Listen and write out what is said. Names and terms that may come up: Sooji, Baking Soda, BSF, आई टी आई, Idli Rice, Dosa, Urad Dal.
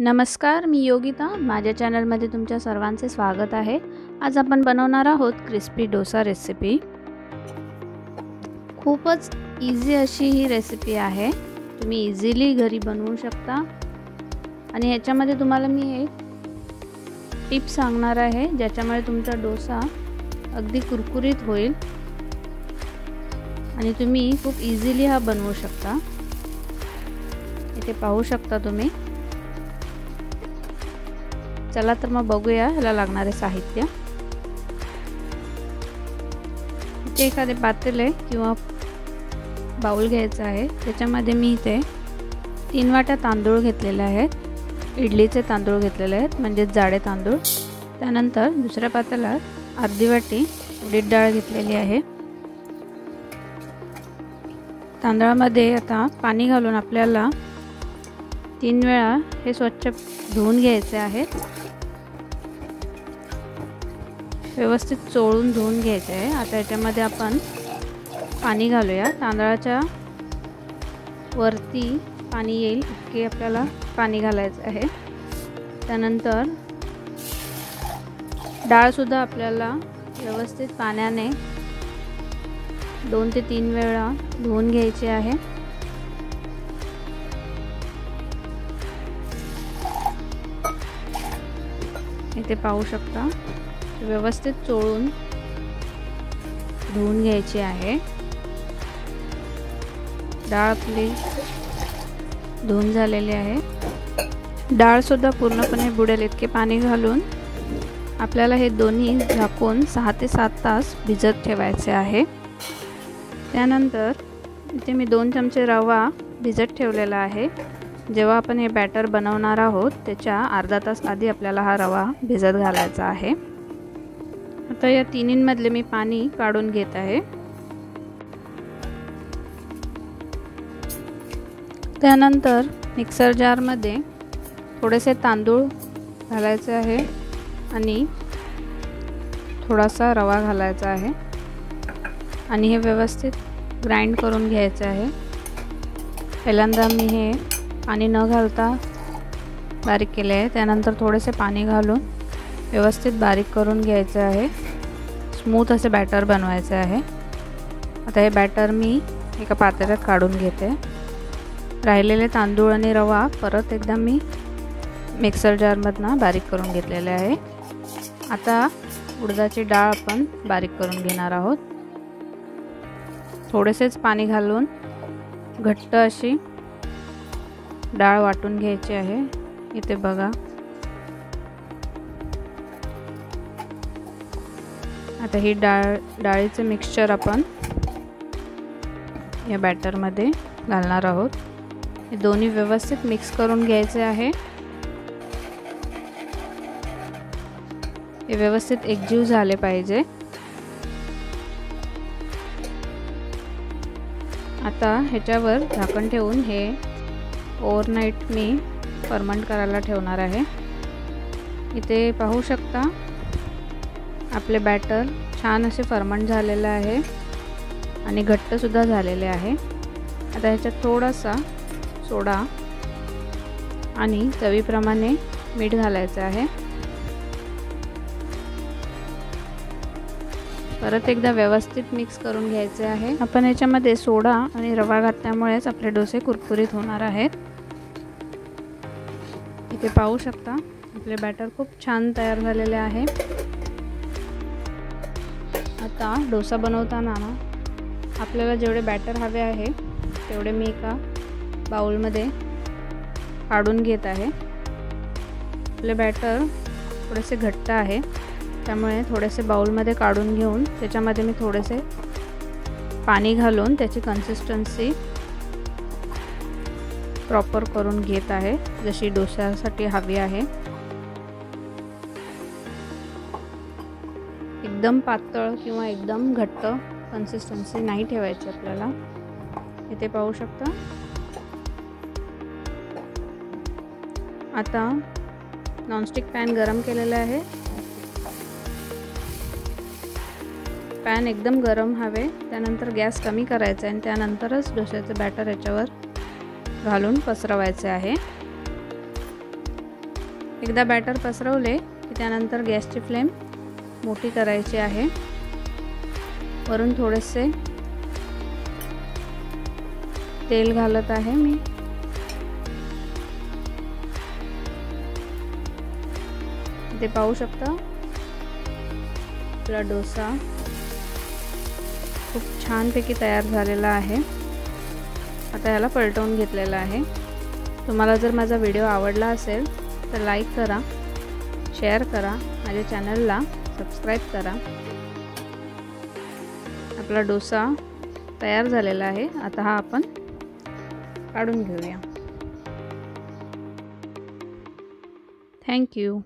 नमस्कार, मी योगिता. माझ्या चॅनलमध्ये तुमच्या सर्वांचे स्वागत आहे. आज आपण बनवणार आहोत क्रिस्पी डोसा रेसिपी. खूपच इझी अशी ही रेसिपी आहे. तुम्ही इझिली घरी बनवू शकता. आणि ह्याच्यामध्ये तुम्हाला मी एक टिप सांगणार आहे ज्याच्यामुळे तुमचा डोसा अगदी कुरकुरीत होईल आणि तुम्ही खूप इझिली हा बनवू शकता. इथे पाहू शकता तुम्ही. चला तर मग बघूया ह्याला लागणारे साहित्य. इथे एखादे पातेल आहे किंवा बाउल घ्यायचा आहे. त्याच्यामध्ये मी इथे 3 वाट्या तांदूळ घेतलेले आहेत. इडलीचे तांदूळ घेतलेले आहेत, म्हणजे जाडे तांदूळ. त्यानंतर दुसऱ्या पातेल्यात अर्धी वाटी उडीद डाळ घेतलेली आहे. तांदळामध्ये आता पाणी घालून आपल्याला 3 वेळा हे स्वच्छ धुवून घ्यायचे आहे. व्यवस्थित चोळून धुवून घ्यायचे आहे. आता याच्यामध्ये आपण पाणी घालूया. तांदळाच्या वरती पाणी येईल इतके आपल्याला पाणी घालायचं आहे. त्यानंतर डाळसुद्धा आपल्याला व्यवस्थित पाण्याने 2 ते 3 वेळा धुवून घ्यायची आहे. इथे पाहू शकता, व्यवस्थित चोळून धुवून घ्यायची आहे. डाळ आपली धुवून झालेली आहे. डाळसुद्धा पूर्णपणे बुडेल इतके पाणी घालून आपल्याला हे दोन्ही झाकून 6 ते 7 तास भिजत ठेवायचे आहे. त्यानंतर इथे मी 2 चमचे रवा भिजत ठेवलेला आहे. जेव्हा आपण हे बॅटर बनवणार आहोत त्याच्या अर्धा तास आधी आपल्याला हा रवा भिजत घालायचा आहे. आता या तिन्हींमधले मी पाणी काढून घेत आहे. त्यानंतर मिक्सर जारमध्ये थोडेसे तांदूळ घालायचे आहे आणि थोडासा रवा घालायचा आहे आणि हे व्यवस्थित ग्राइंड करून घ्यायचं आहे. पहिल्यांदा मी हे पाणी न घालता बारीक केले आहे. त्यानंतर थोडेसे पाणी घालून व्यवस्थित बारीक करून घ्यायचं आहे. स्मूथ असे बॅटर बनवायचे आहे. आता हे बॅटर मी एका पातेल्यात काढून घेते. राहिलेले तांदूळ आणि रवा परत एकदा मी मिक्सर जारमधनं बारीक करून घेतलेले आहे. आता उडदाची डाळ आपण बारीक करून घेणार आहोत. थोडेसेच पाणी घालून घट्ट अशी डाळ वाटून घ्यायची आहे. इथे बघा, आता ही डाळीचं मिक्सचर आपण या बॅटरमध्ये घालणार आहोत. हे दोन्ही व्यवस्थित मिक्स करून घ्यायचे आहे. हे व्यवस्थित एकजीव झाले पाहिजे. आता ह्याच्यावर झाकण ठेवून हे ओव्हरनाईट मी फर्मंट करायला ठेवणार आहे. इथे पाहू शकता आपले बॅटर छान असे फर्मंट झालेलं आहे आणि घट्टसुद्धा झालेले आहे. आता ह्याच्यात थोडासा सोडा आणि चवीप्रमाणे मीठ घालायचं आहे. परत एकदा व्यवस्थित मिक्स करून घ्यायचे आहे. आपण याच्यामध्ये सोडा आणि रवा घातल्यामुळेच आपले डोसे कुरकुरीत होणार आहेत. इथे पाहू शकता आपले बॅटर खूप छान तयार झालेले आहे. आता डोसा बनवताना आपल्याला जेवढे बॅटर हवे आहे तेवढे मी एका बाउलमध्ये काढून घेत आहे. आपले बॅटर थोडेसे घट्ट आहे त्यामुळे थोडेसे बाउलमध्ये काढून घेऊन त्याच्यामध्ये मी थोडेसे पाणी घालून त्याची कन्सिस्टन्सी प्रॉपर करून घेत आहे जशी डोश्यासाठी हवी आहे. एकदम पातळ किंवा एकदम घट्ट कन्सिस्टन्सी नाही ठेवायची आपल्याला. इथे पाहू शकता. आता नॉनस्टिक पॅन गरम केलेला आहे. पॅन एकदम गरम हवे. त्यानंतर गॅस कमी करायचा आणि त्यानंतरच डोश्याचं बॅटर याच्यावर घालून पसरवायचे आहे. एकदा बॅटर पसरवले की त्यानंतर गॅसची फ्लेम मोठी करायची आहे। वरून थोडेसे तेल घालत आहे मी। ते पाहू शकता आपला डोसा खूप छानपैकी तयार झालेला आहे। आता याला पलटवून घेतलेला आहे। तुम्हाला जर माझा व्हिडिओ आवडला असेल तर लाईक करा, शेअर करा, माझ्या चॅनलला सबस्क्राइब करा। आपला डोसा तयार झालेला आहे। आता हा आपण काढून घेऊया। थँक्यू।